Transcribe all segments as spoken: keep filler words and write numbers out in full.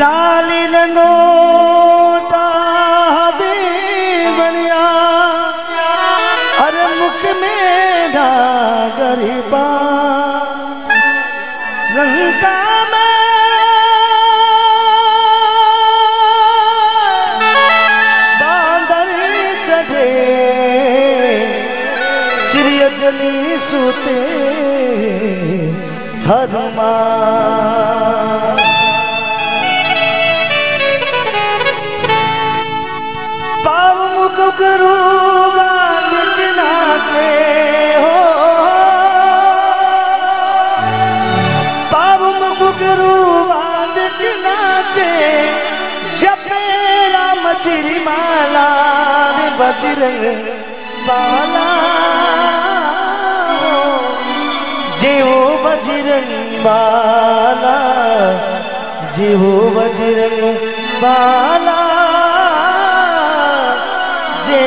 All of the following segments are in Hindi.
लाल लंगोटा दे बनिया हर मुख में गरीबा लंका में बांदर चढ़े श्री अजनी सूते धर्मा करूगा नचना से हो पाव करूगा नचना से जब मेरा मछली माला बजरंग बाला जीवो बजरंग बाला जीवो बजरंग बाला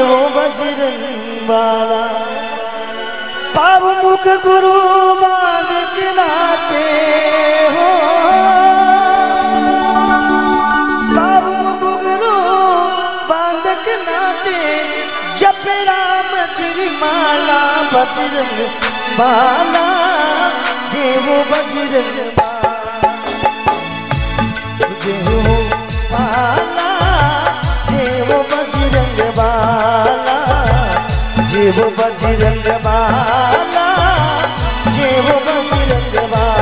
वो बजरंग बाला पाव मुख गुरु बांध नाचे हो पाव मुख गुरु बांध नाचे जब राम श्री माला बजरंग बाला जे वो बजरंग बाला जे वो बाला जे वो बजरंग बाला वो बजरंग बाला जे वो बजरंग बाला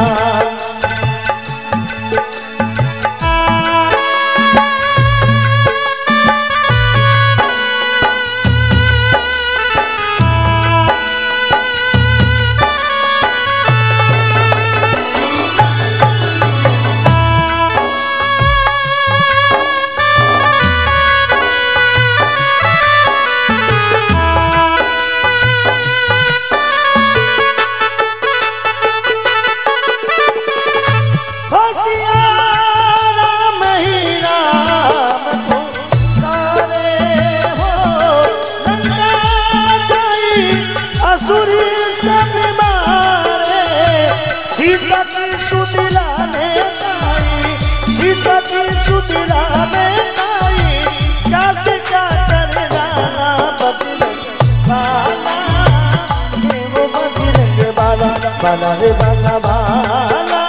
बाला रे बाला बाला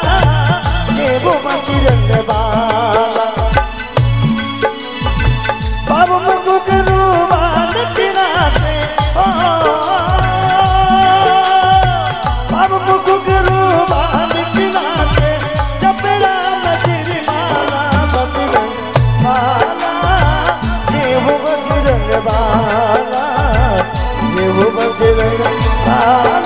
जे वो बजरंग बाला पाव मुख गुरु बांध नाचे पाव मुख गुरु बांध नाचे जब राम श्री माला बजरंग बाला जे वो बजरंग बाला जे वो बजरंग बाला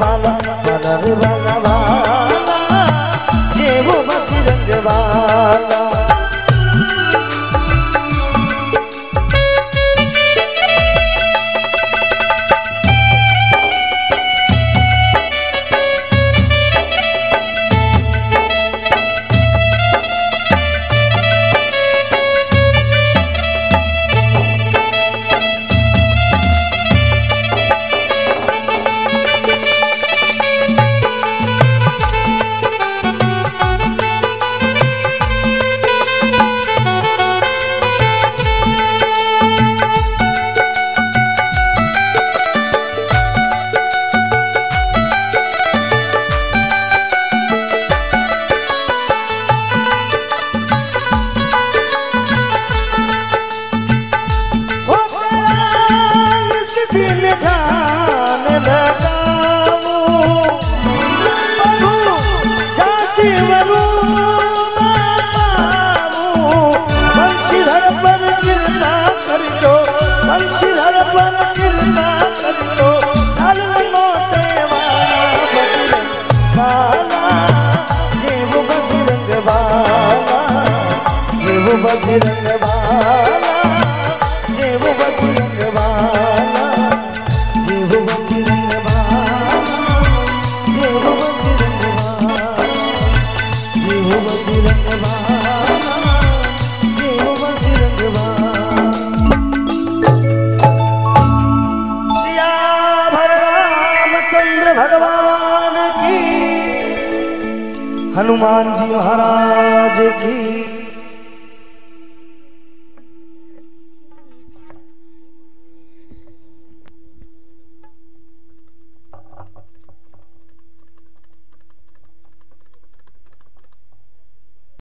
बाला बजरंग बाला, जय हो बजरंग बाला, जय हो बजरंग बाला, जय हो बजरंग बाला, जय हो बजरंग बाला, जय हो बजरंग बाला। श्री रामचंद्र भगवान की, हनुमान जी महाराज की।